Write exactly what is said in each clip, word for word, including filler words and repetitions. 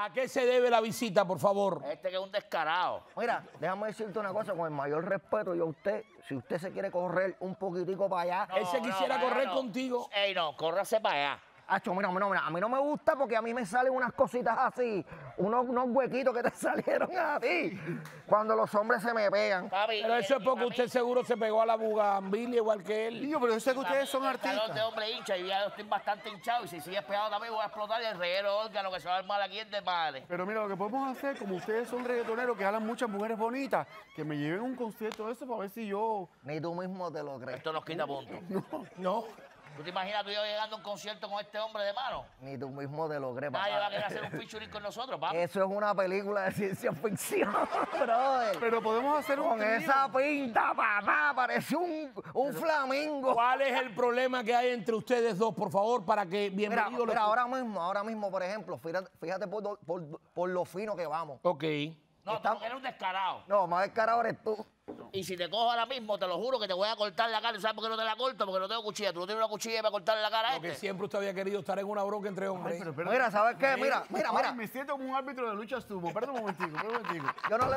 ¿A qué se debe la visita, por favor? Este que es un descarado. Mira, déjame decirte una cosa, con el mayor respeto yo a usted, si usted se quiere correr un poquitico para allá... No, él se quisiera no, correr no. contigo. Ey, no, córrase para allá. Acho, mira, mira, mira, a mí no me gusta porque a mí me salen unas cositas así, unos, unos huequitos que te salieron a ti cuando los hombres se me pegan. Papi, pero eso es porque papi. usted seguro se pegó a la bugambilia igual que él. Tío, pero yo sé que ustedes papi, son artistas. Yo de hombre hincha y ya estoy bastante hinchado y si sigues pegado también voy a explotar y el reguero órgano que se va a armar aquí es de madre. Pero mira, lo que podemos hacer, como ustedes son reggaetoneros que hablan muchas mujeres bonitas, que me lleven un concierto de eso para ver si yo... Ni tú mismo te lo crees. Esto nos quita puntos. No, no. ¿Tú te imaginas tú y yo llegando a un concierto con este hombre de mano? Ni tú mismo te lo crees, papá. Nadie va a querer hacer un featuring con nosotros, papá. Eso es una película de ciencia ficción, brother. Pero podemos hacer un... Con trío. Esa pinta, papá, parece un, un flamingo. ¿Cuál es el problema que hay entre ustedes dos, por favor, para que Bienvenido... Mira, lo... mira ahora mismo, ahora mismo, por ejemplo, fíjate, fíjate por, por, por lo fino que vamos. Ok. No, Estamos... tú eres un descarado. No, más descarado eres tú. Y si te cojo ahora mismo, te lo juro que te voy a cortar la cara. ¿Sabes por qué no te la corto? Porque no tengo cuchilla. Tú no tienes una cuchilla para cortarle la cara a este. Porque siempre usted había querido estar en una bronca entre hombres. Ay, pero, pero, mira, ¿sabes qué? Mira, mira, mira. Ay, me siento como un árbitro de lucha sumo. Espera un momentico, espera un momentico. Yo no le...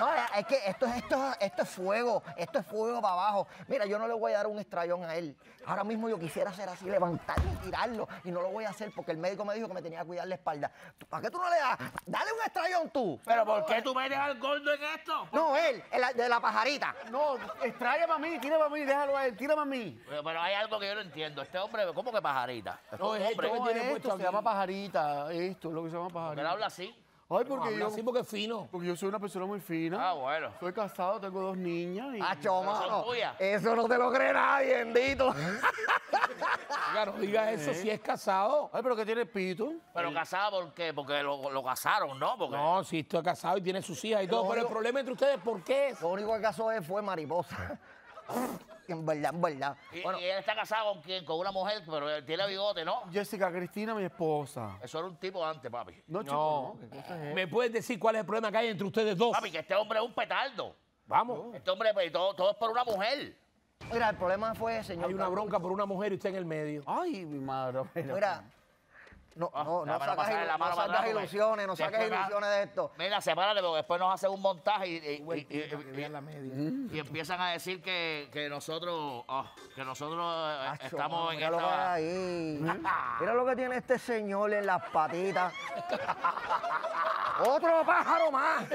No, es que esto, esto, esto es fuego. Esto es fuego para abajo. Mira, yo no le voy a dar un estrellón a él. Ahora mismo yo quisiera hacer así, levantarme y tirarlo. Y no lo voy a hacer porque el médico me dijo que me tenía que cuidar la espalda. ¿Para qué tú no le das? Dale un estrellón tú. ¿Pero por qué tú metes al gordo en esto? No, él. La, de la pajarita. No, extráigame a mí, tírame a mí, déjalo a él, tírame a mí. Pero, pero hay algo que yo no entiendo. Este hombre, ¿cómo que pajarita? No, es hombre, esto, tiene esto se llama pajarita, esto es lo que se llama pajarita. Pero habla así. Ay, porque no, yo... así porque es fino. Porque yo soy una persona muy fina. Ah, bueno. Soy casado, tengo dos niñas y... Ah, chomano, eso no te lo cree nadie, bendito. Claro, diga eso si es casado. Ay, pero que tiene pito. Pero casado, ¿por qué? Porque lo, lo casaron, ¿no? Porque... No, si estoy casado y tiene sus hijas y todo. Pero único... el problema entre ustedes, ¿por qué es? Lo único que casó él fue mariposa. En verdad, en verdad. Y, bueno, y él está casado con quién, con una mujer, pero tiene bigote, ¿no? Jessica Cristina, mi esposa. Eso era un tipo antes, papi. No, chico, no. ¿Qué cosa es? ¿Me puedes decir cuál es el problema que hay entre ustedes dos? Papi, que este hombre es un petardo. Vamos. No. Este hombre, todo, todo es por una mujer. Mira, el problema fue, señor... Hay una bronca por una mujer y usted en el medio. Ay, mi madre. Mira, mira no, ah, no, no sacas ilusiones, no sacas ilusiones de esto. Mira, sepárate, porque después nos hacen un montaje y, y, y, y, y, y, y empiezan a decir que, que nosotros, oh, que nosotros Acho, estamos no, en esta... Ahí. Mira lo que tiene este señor en las patitas. Otro pájaro más.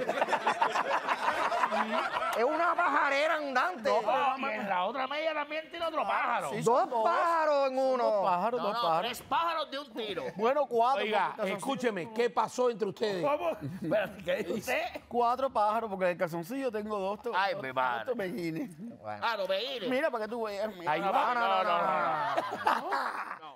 Es una pajarera andante. No, no, no, en la otra media también tiene otro pájaro. Sí, dos, dos pájaros en uno. Dos pájaros, no, dos no, pájaros. Tres pájaros de un tiro. Bueno, cuatro. Oiga, escúcheme, así. ¿Qué pasó entre ustedes? ¿Cómo? ¿Qué dice? Cuatro pájaros, porque en el calzoncillo tengo dos. To, Ay, dos, mi madre. Dos bueno. Ah, los no, peguines. Mira, para que tú veas. Mira, Ay, no, no, no, no, no, no, no, no, no, no.